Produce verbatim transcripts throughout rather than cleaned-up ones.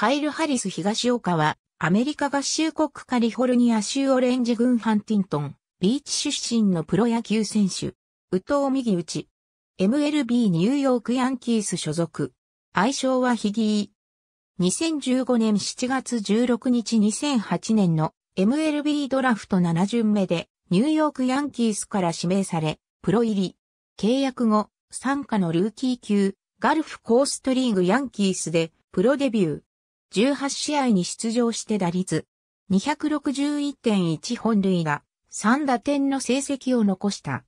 カイル・ハリス東岡は、アメリカ合衆国カリフォルニア州オレンジ郡ハンティントン、ビーチ出身のプロ野球選手。右投右打ち。エムエルビー ニューヨークヤンキース所属。愛称はヒギー。にせんじゅうごねんしちがつじゅうろくにちにせんはちねんの エムエルビー ドラフトなな巡目でニューヨークヤンキースから指名され、プロ入り。契約後、傘下のルーキー級、ガルフコーストリーグヤンキースでプロデビュー。じゅうはちしあいに出場して打率 にひゃくろくじゅういってんいち 本塁打、さんだてんの成績を残した。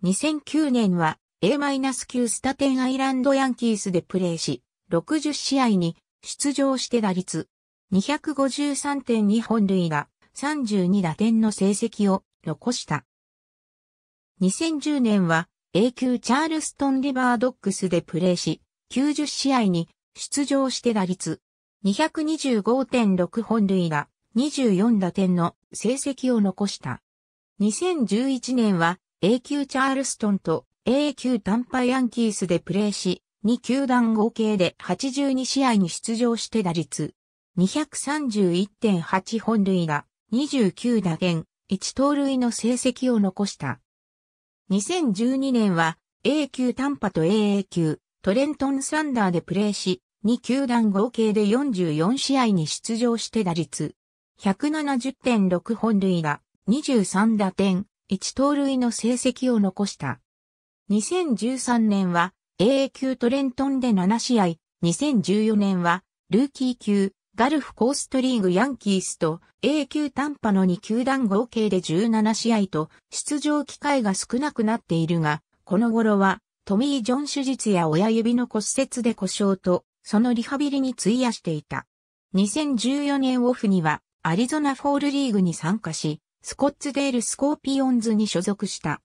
にせんきゅうねんは エーきゅう スタテンアイランドヤンキースでプレーし、ろくじゅっしあいに出場して打率 にひゃくごじゅうさんてんに 本塁打、さんじゅうにだてんの成績を残した。にせんじゅうねんは エーきゅう チャールストンリバードッグスでプレーし、きゅうじゅっしあいに出場して打率 にひゃくにじゅうごてんろく 本塁打、にじゅうよんだてんの成績を残した。にせんじゅういちねんはエーきゅう チャールストンと エーきゅう タンパヤンキースでプレーし、にきゅうだん合計ではちじゅうにしあいに出場して打率 にひゃくさんじゅういってんはち 本塁打、にじゅうきゅうだてん、いちとうるいの成績を残した。にせんじゅうにねんは エーきゅう タンパと エーきゅう トレントンサンダーでプレーし、にきゅうだん合計でよんじゅうよんしあいに出場して打率 ひゃくななじゅってんろく 本塁打、にじゅうさんだてん、いちとうるいの成績を残した。にせんじゅうさんねんは エーきゅう トレントンでななしあい、にせんじゅうよねんはルーキー級ガルフコーストリーグヤンキースと エーきゅう タンパのにきゅうだん合計でじゅうななしあいと出場機会が少なくなっているが、この頃はトミー・ジョン手術や親指の骨折で故障とそのリハビリに費やしていた。にせんじゅうよねんオフにはアリゾナフォールリーグに参加し、スコッツデールスコーピオンズに所属した。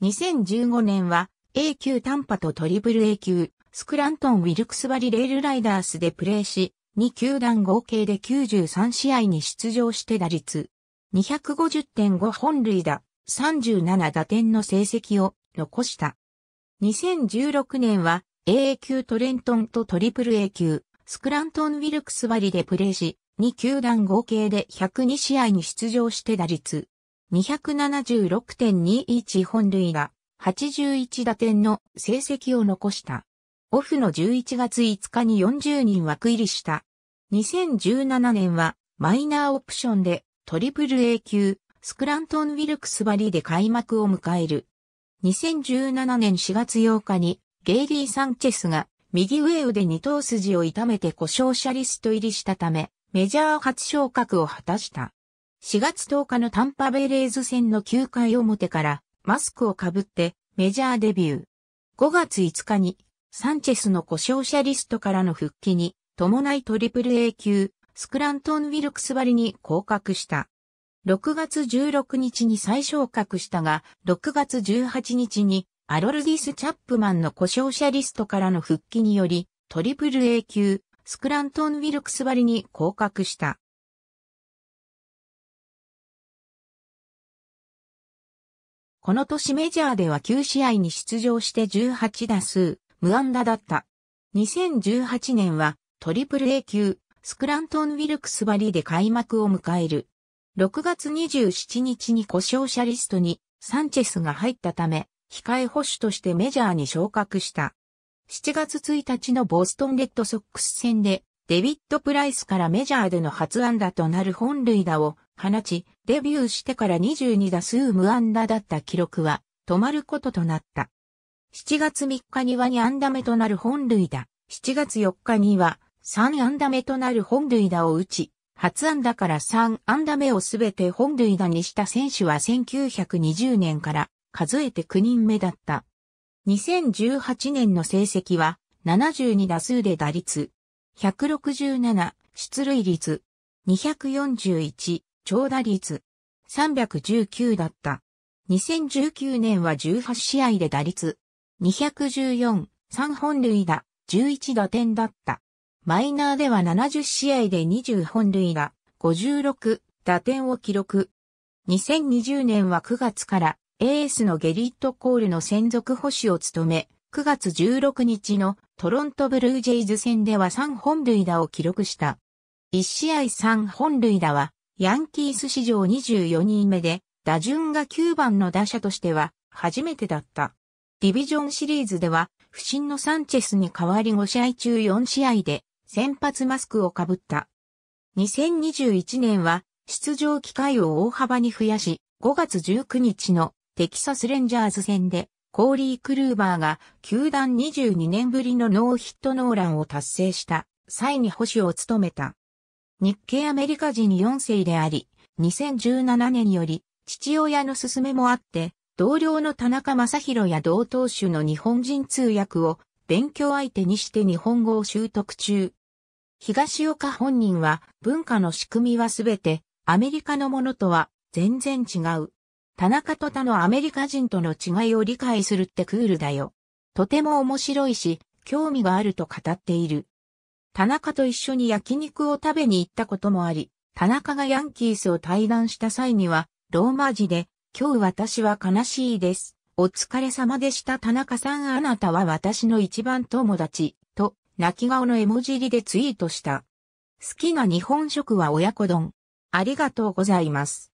にせんじゅうごねんは エーきゅう タンパとトリプル A 級スクラントン・ウィルクスバリレールライダースでプレーし、にきゅうだん合計できゅうじゅうさんしあいに出場して打率 にひゃくごじゅってんご 本塁打、さんじゅうななだてんの成績を残した。にせんじゅうろくねんは エーきゅう トレントンとトリプル A 級スクラントン・ウィルクスバリでプレーし、にきゅうだん合計でひゃくにしあいに出場して打率 にひゃくななじゅうろくてんにいち 本塁打、はちじゅういちだてんの成績を残した。オフのじゅういちがついつかによんじゅうにん枠入りした。にせんじゅうななねんはマイナーオプションでトリプル A 級スクラントン・ウィルクスバリで開幕を迎える。にせんじゅうななねんしがつようかにゲイリー・サンチェスが右上腕二頭筋を痛めて故障者リスト入りしたため、メジャー初昇格を果たした。しがつとおかのタンパベイレイズ戦のきゅうかい表からマスクをかぶってメジャーデビュー。ごがついつかにサンチェスの故障者リストからの復帰に伴いトリプル A 級スクラントン・ウィルクスバリに降格した。ろくがつじゅうろくにちに再昇格したがろくがつじゅうはちにちにアロルディス・チャップマンの故障者リストからの復帰によりトリプル A 級スクラントン・ウィルクスバリに降格した。この年メジャーではきゅうしあいに出場してじゅうはちだすう、無安打だった。にせんじゅうはちねんはトリプル A 級スクラントン・ウィルクスバリで開幕を迎える。ろくがつにじゅうしちにちに故障者リストにサンチェスが入ったため、控え捕手としてメジャーに昇格した。しちがつついたちのボストンレッドソックス戦でデビッド・プライスからメジャーでの初安打となる本塁打を放ち、デビューしてからにじゅうにだすう無安打だった記録は止まることとなった。しちがつみっかにはにあんだめとなる本塁打、しちがつよっかにはさんあんだめとなる本塁打を打ち、初安打からさんあんだめをすべて本塁打にした選手はせんきゅうひゃくにじゅうねんから数えてきゅうにんめだった。にせんじゅうはちねんの成績はななじゅうにだすうで打率ひゃくろくじゅうなな、出塁率にひゃくよんじゅういち、長打率さんびゃくじゅうきゅうだった。にせんじゅうきゅうねんはじゅうはちしあいで打率にひゃくじゅうよん、さんぼんるいだ、じゅういちだてんだった。マイナーではななじゅっしあいでにじゅうほんるいだ、ごじゅうろくだてんを記録。にせんにじゅうねんはくがつからエースのゲリット・コールの専属捕手を務め、くがつじゅうろくにちのトロントブルージェイズ戦ではさんぼんるいだを記録した。いち試合さん本塁打は、ヤンキース史上にじゅうよにんめで、打順がきゅうばんの打者としては、初めてだった。ディビジョンシリーズでは、不振のサンチェスに代わりごしあいちゅうよんしあいで、先発マスクをかぶった。にせんにじゅういちねんは、出場機会を大幅に増やし、ごがつじゅうくにちのテキサスレンジャーズ戦で、コーリー・クルーバーが球団にじゅうにねんぶりのノーヒットノーランを達成した際に捕手を務めた。日系アメリカ人よんせいであり、にせんじゅうななねんより父親の勧めもあって、同僚の田中将大や同投手の日本人通訳を勉強相手にして日本語を習得中。東岡本人は文化の仕組みはすべてアメリカのものとは全然違う。田中と他のアメリカ人との違いを理解するってクールだよ。とても面白いし、興味があると語っている。田中と一緒に焼肉を食べに行ったこともあり、田中がヤンキースを退団した際には、ローマ字で、今日私は悲しいです。お疲れ様でした田中さんあなたは私の一番友達、と、泣き顔の絵文字入りでツイートした。好きな日本食は親子丼。ありがとうございます。